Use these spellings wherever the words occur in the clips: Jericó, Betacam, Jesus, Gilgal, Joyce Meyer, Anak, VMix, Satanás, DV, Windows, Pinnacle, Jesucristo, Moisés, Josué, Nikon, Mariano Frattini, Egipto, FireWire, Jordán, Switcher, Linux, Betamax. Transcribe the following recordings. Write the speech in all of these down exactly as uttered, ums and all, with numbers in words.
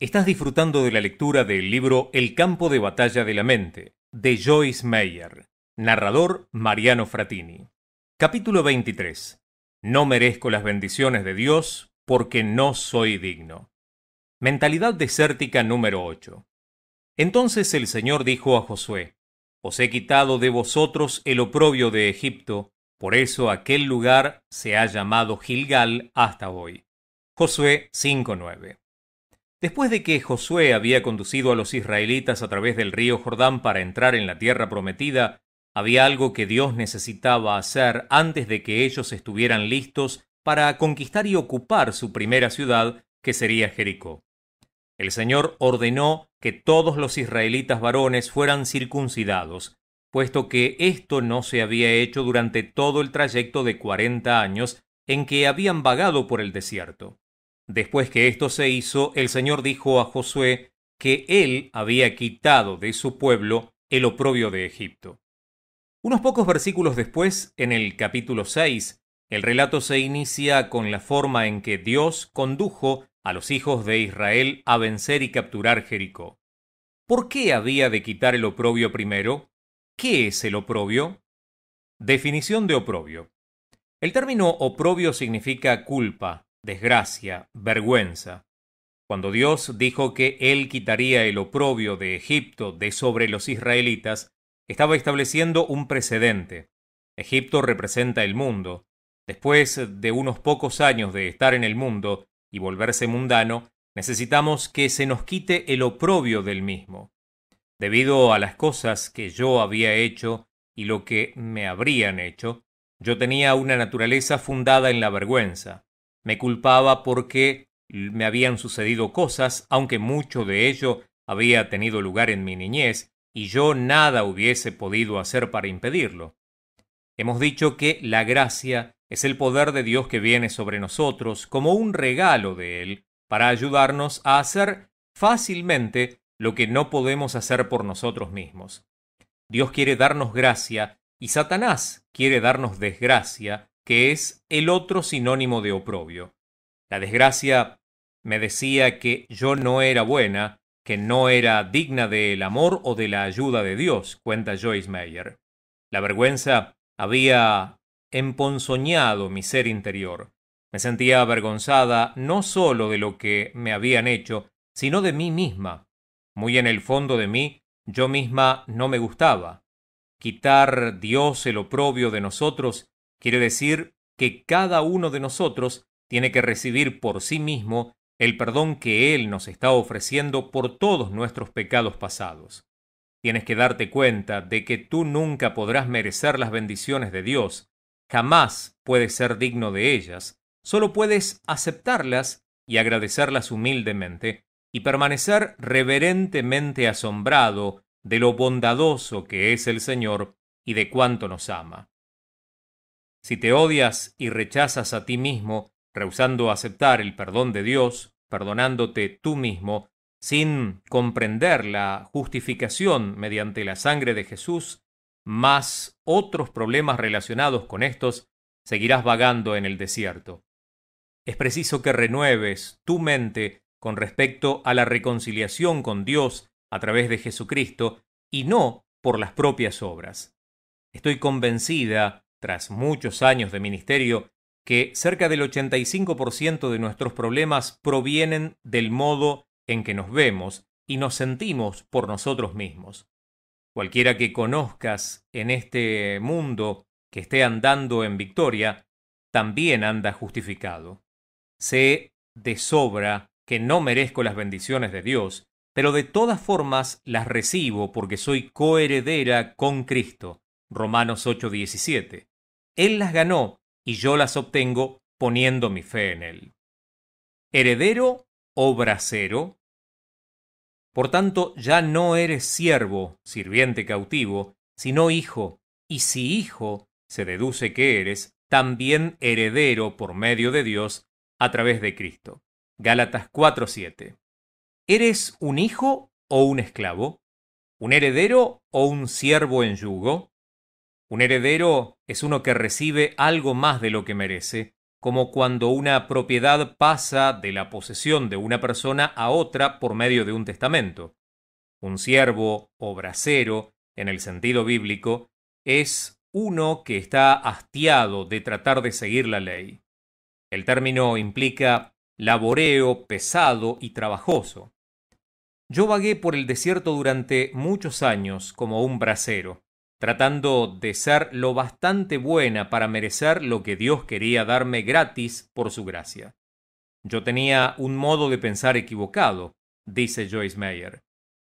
Estás disfrutando de la lectura del libro El campo de batalla de la mente, de Joyce Meyer. Narrador Mariano Frattini. Capítulo veintitrés. No merezco las bendiciones de Dios porque no soy digno. Mentalidad desértica número ocho. Entonces el Señor dijo a Josué: Os he quitado de vosotros el oprobio de Egipto, por eso aquel lugar se ha llamado Gilgal hasta hoy. Josué cinco nueve. Después de que Josué había conducido a los israelitas a través del río Jordán para entrar en la tierra prometida, había algo que Dios necesitaba hacer antes de que ellos estuvieran listos para conquistar y ocupar su primera ciudad, que sería Jericó. El Señor ordenó que todos los israelitas varones fueran circuncidados, puesto que esto no se había hecho durante todo el trayecto de cuarenta años en que habían vagado por el desierto. Después que esto se hizo, el Señor dijo a Josué que él había quitado de su pueblo el oprobio de Egipto. Unos pocos versículos después, en el capítulo seis, el relato se inicia con la forma en que Dios condujo a los hijos de Israel a vencer y capturar Jericó. ¿Por qué había de quitar el oprobio primero? ¿Qué es el oprobio? Definición de oprobio. El término oprobio significa culpa, desgracia, vergüenza. Cuando Dios dijo que Él quitaría el oprobio de Egipto de sobre los israelitas, estaba estableciendo un precedente. Egipto representa el mundo. Después de unos pocos años de estar en el mundo y volverse mundano, necesitamos que se nos quite el oprobio del mismo. Debido a las cosas que yo había hecho y lo que me habrían hecho, yo tenía una naturaleza fundada en la vergüenza. Me culpaba porque me habían sucedido cosas, aunque mucho de ello había tenido lugar en mi niñez, y yo nada hubiese podido hacer para impedirlo. Hemos dicho que la gracia es el poder de Dios que viene sobre nosotros como un regalo de Él para ayudarnos a hacer fácilmente lo que no podemos hacer por nosotros mismos. Dios quiere darnos gracia y Satanás quiere darnos desgracia, que es el otro sinónimo de oprobio. La desgracia me decía que yo no era buena, que no era digna del amor o de la ayuda de Dios, cuenta Joyce Meyer. La vergüenza había emponzoñado mi ser interior. Me sentía avergonzada no solo de lo que me habían hecho, sino de mí misma. Muy en el fondo de mí, yo misma no me gustaba. Quitar Dios el oprobio de nosotros quiere decir que cada uno de nosotros tiene que recibir por sí mismo el perdón que Él nos está ofreciendo por todos nuestros pecados pasados. Tienes que darte cuenta de que tú nunca podrás merecer las bendiciones de Dios, jamás puedes ser digno de ellas, solo puedes aceptarlas y agradecerlas humildemente y permanecer reverentemente asombrado de lo bondadoso que es el Señor y de cuánto nos ama. Si te odias y rechazas a ti mismo, rehusando aceptar el perdón de Dios, perdonándote tú mismo, sin comprender la justificación mediante la sangre de Jesús, más otros problemas relacionados con estos, seguirás vagando en el desierto. Es preciso que renueves tu mente con respecto a la reconciliación con Dios a través de Jesucristo y no por las propias obras. Estoy convencida, tras muchos años de ministerio, que cerca del ochenta y cinco por ciento de nuestros problemas provienen del modo en que nos vemos y nos sentimos por nosotros mismos. Cualquiera que conozcas en este mundo que esté andando en victoria, también anda justificado. Sé de sobra que no merezco las bendiciones de Dios, pero de todas formas las recibo porque soy coheredera con Cristo. Romanos ocho diecisiete. Él las ganó y yo las obtengo poniendo mi fe en Él. ¿Heredero o bracero? Por tanto, ya no eres siervo, sirviente cautivo, sino hijo, y si hijo, se deduce que eres también heredero por medio de Dios a través de Cristo. Gálatas cuatro siete. ¿Eres un hijo o un esclavo? ¿Un heredero o un siervo en yugo? Un heredero es uno que recibe algo más de lo que merece, como cuando una propiedad pasa de la posesión de una persona a otra por medio de un testamento. Un siervo o bracero, en el sentido bíblico, es uno que está hastiado de tratar de seguir la ley. El término implica laboreo, pesado y trabajoso. Yo vagué por el desierto durante muchos años como un bracero, tratando de ser lo bastante buena para merecer lo que Dios quería darme gratis por su gracia. Yo tenía un modo de pensar equivocado, dice Joyce Meyer.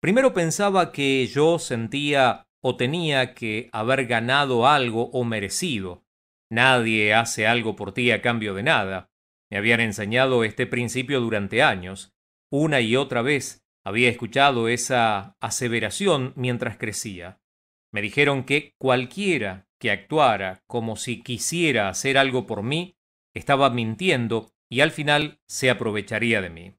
Primero pensaba que yo sentía o tenía que haber ganado algo o merecido. Nadie hace algo por ti a cambio de nada. Me habían enseñado este principio durante años. Una y otra vez había escuchado esa aseveración mientras crecía. Me dijeron que cualquiera que actuara como si quisiera hacer algo por mí, estaba mintiendo y al final se aprovecharía de mí.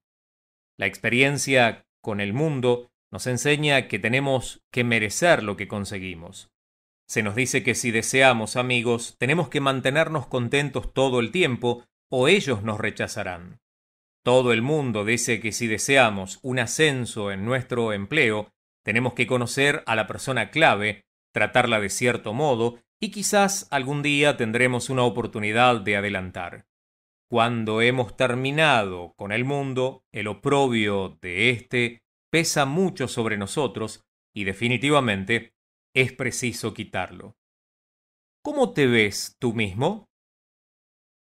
La experiencia con el mundo nos enseña que tenemos que merecer lo que conseguimos. Se nos dice que si deseamos amigos, tenemos que mantenernos contentos todo el tiempo o ellos nos rechazarán. Todo el mundo dice que si deseamos un ascenso en nuestro empleo, tenemos que conocer a la persona clave, tratarla de cierto modo y quizás algún día tendremos una oportunidad de adelantar. Cuando hemos terminado con el mundo, el oprobio de éste pesa mucho sobre nosotros y definitivamente es preciso quitarlo. ¿Cómo te ves tú mismo?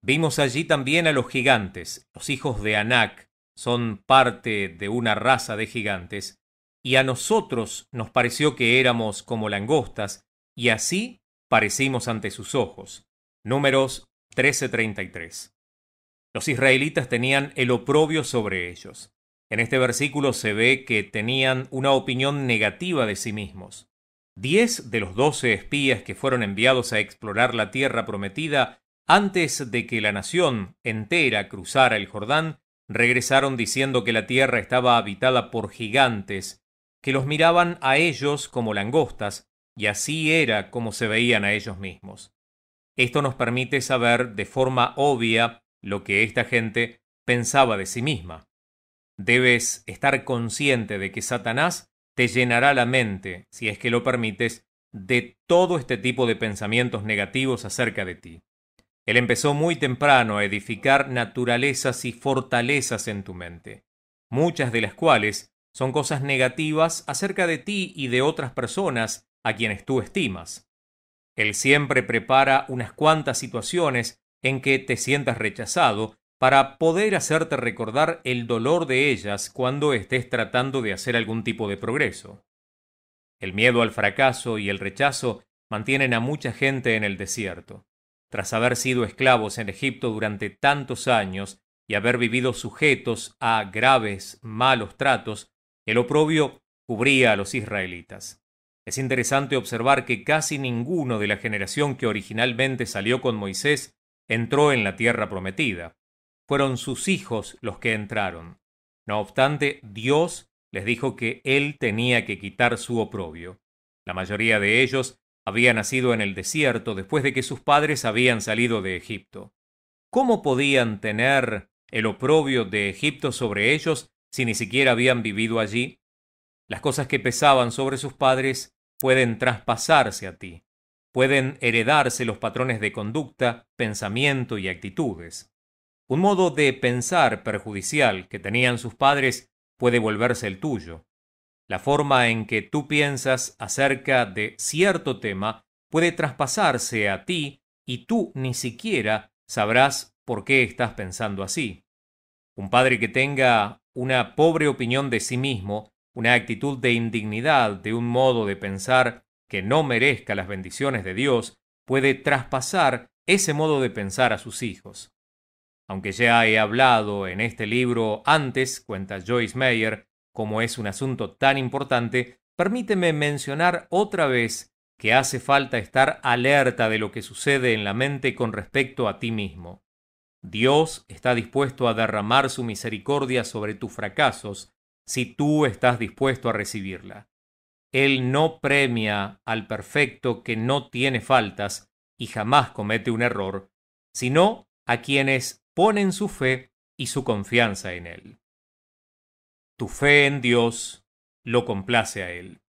Vimos allí también a los gigantes. Los hijos de Anak son parte de una raza de gigantes. Y a nosotros nos pareció que éramos como langostas, y así parecimos ante sus ojos. Números trece treinta y tres. Los israelitas tenían el oprobio sobre ellos. En este versículo se ve que tenían una opinión negativa de sí mismos. Diez de los doce espías que fueron enviados a explorar la tierra prometida antes de que la nación entera cruzara el Jordán, regresaron diciendo que la tierra estaba habitada por gigantes, que los miraban a ellos como langostas, y así era como se veían a ellos mismos. Esto nos permite saber de forma obvia lo que esta gente pensaba de sí misma. Debes estar consciente de que Satanás te llenará la mente, si es que lo permites, de todo este tipo de pensamientos negativos acerca de ti. Él empezó muy temprano a edificar naturalezas y fortalezas en tu mente, muchas de las cuales son cosas negativas acerca de ti y de otras personas a quienes tú estimas. Él siempre prepara unas cuantas situaciones en que te sientas rechazado para poder hacerte recordar el dolor de ellas cuando estés tratando de hacer algún tipo de progreso. El miedo al fracaso y el rechazo mantienen a mucha gente en el desierto. Tras haber sido esclavos en Egipto durante tantos años y haber vivido sujetos a graves malos tratos, el oprobio cubría a los israelitas. Es interesante observar que casi ninguno de la generación que originalmente salió con Moisés entró en la tierra prometida. Fueron sus hijos los que entraron. No obstante, Dios les dijo que Él tenía que quitar su oprobio. La mayoría de ellos había nacido en el desierto después de que sus padres habían salido de Egipto. ¿Cómo podían tener el oprobio de Egipto sobre ellos si ni siquiera habían vivido allí? Las cosas que pesaban sobre sus padres pueden traspasarse a ti. Pueden heredarse los patrones de conducta, pensamiento y actitudes. Un modo de pensar perjudicial que tenían sus padres puede volverse el tuyo. La forma en que tú piensas acerca de cierto tema puede traspasarse a ti y tú ni siquiera sabrás por qué estás pensando así. Un padre que tenga una pobre opinión de sí mismo, una actitud de indignidad, de un modo de pensar que no merezca las bendiciones de Dios, puede traspasar ese modo de pensar a sus hijos. Aunque ya he hablado en este libro antes, cuenta Joyce Meyer, como es un asunto tan importante, permíteme mencionar otra vez que hace falta estar alerta de lo que sucede en la mente con respecto a ti mismo. Dios está dispuesto a derramar su misericordia sobre tus fracasos si tú estás dispuesto a recibirla. Él no premia al perfecto que no tiene faltas y jamás comete un error, sino a quienes ponen su fe y su confianza en Él. Tu fe en Dios lo complace a Él.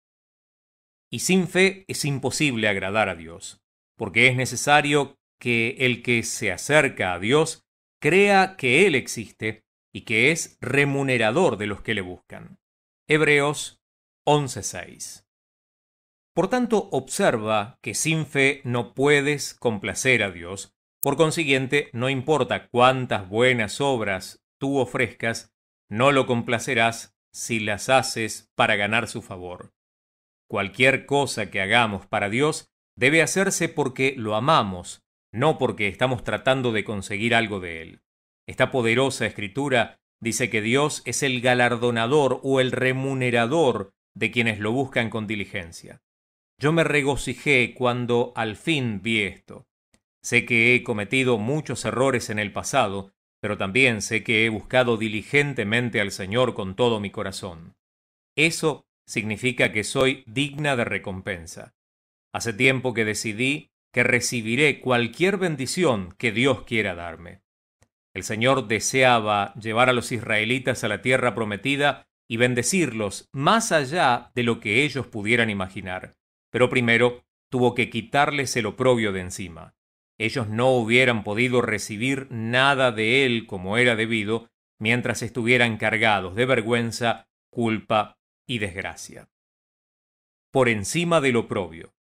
Y sin fe es imposible agradar a Dios, porque es necesario que el que se acerca a Dios crea que Él existe y que es remunerador de los que le buscan. Hebreos once seis. Por tanto, observa que sin fe no puedes complacer a Dios. Por consiguiente, no importa cuántas buenas obras tú ofrezcas, no lo complacerás si las haces para ganar su favor. Cualquier cosa que hagamos para Dios debe hacerse porque lo amamos, no porque estamos tratando de conseguir algo de Él. Esta poderosa Escritura dice que Dios es el galardonador o el remunerador de quienes lo buscan con diligencia. Yo me regocijé cuando al fin vi esto. Sé que he cometido muchos errores en el pasado, pero también sé que he buscado diligentemente al Señor con todo mi corazón. Eso significa que soy digna de recompensa. Hace tiempo que decidí que recibiré cualquier bendición que Dios quiera darme. El Señor deseaba llevar a los israelitas a la tierra prometida y bendecirlos más allá de lo que ellos pudieran imaginar. Pero primero tuvo que quitarles el oprobio de encima. Ellos no hubieran podido recibir nada de Él como era debido mientras estuvieran cargados de vergüenza, culpa y desgracia. Por encima del oprobio.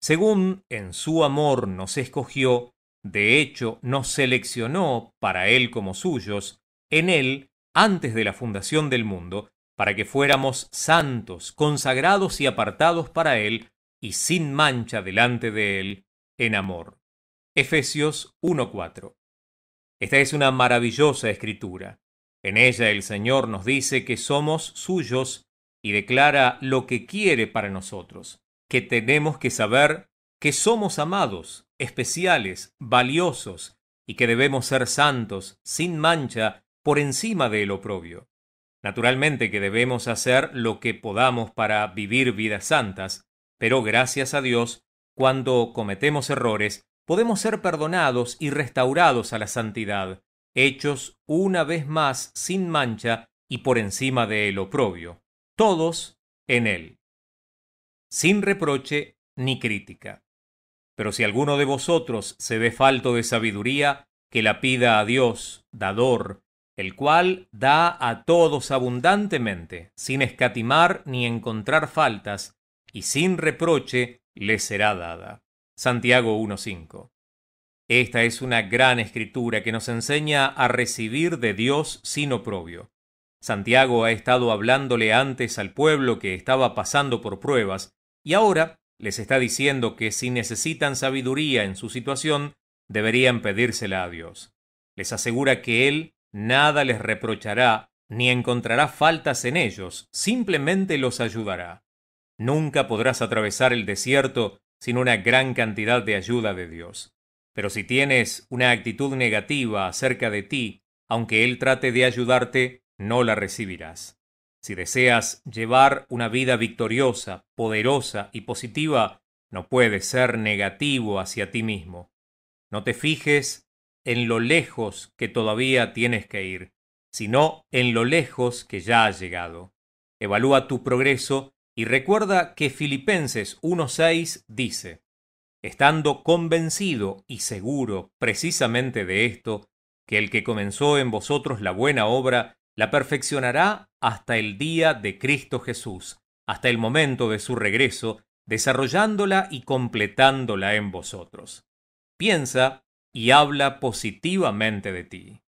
Según en su amor nos escogió, de hecho, nos seleccionó para Él como suyos, en Él, antes de la fundación del mundo, para que fuéramos santos, consagrados y apartados para Él, y sin mancha delante de Él, en amor. Efesios uno cuatro. Esta es una maravillosa escritura. En ella el Señor nos dice que somos suyos y declara lo que quiere para nosotros, que tenemos que saber que somos amados, especiales, valiosos, y que debemos ser santos, sin mancha, por encima del oprobio. Naturalmente que debemos hacer lo que podamos para vivir vidas santas, pero gracias a Dios, cuando cometemos errores, podemos ser perdonados y restaurados a la santidad, hechos una vez más sin mancha y por encima del oprobio, todos en Él, sin reproche ni crítica. Pero si alguno de vosotros se ve falto de sabiduría, que la pida a Dios, dador, el cual da a todos abundantemente, sin escatimar ni encontrar faltas, y sin reproche le será dada. Santiago uno cinco. Esta es una gran escritura que nos enseña a recibir de Dios sin oprobio. Santiago ha estado hablándole antes al pueblo que estaba pasando por pruebas, y ahora les está diciendo que si necesitan sabiduría en su situación, deberían pedírsela a Dios. Les asegura que Él nada les reprochará ni encontrará faltas en ellos, simplemente los ayudará. Nunca podrás atravesar el desierto sin una gran cantidad de ayuda de Dios. Pero si tienes una actitud negativa acerca de ti, aunque Él trate de ayudarte, no la recibirás. Si deseas llevar una vida victoriosa, poderosa y positiva, no puedes ser negativo hacia ti mismo. No te fijes en lo lejos que todavía tienes que ir, sino en lo lejos que ya has llegado. Evalúa tu progreso y recuerda que Filipenses uno seis dice: estando convencido y seguro precisamente de esto, que el que comenzó en vosotros la buena obra la perfeccionará hasta el día de Cristo Jesús, hasta el momento de su regreso, desarrollándola y completándola en vosotros. Piensa y habla positivamente de ti.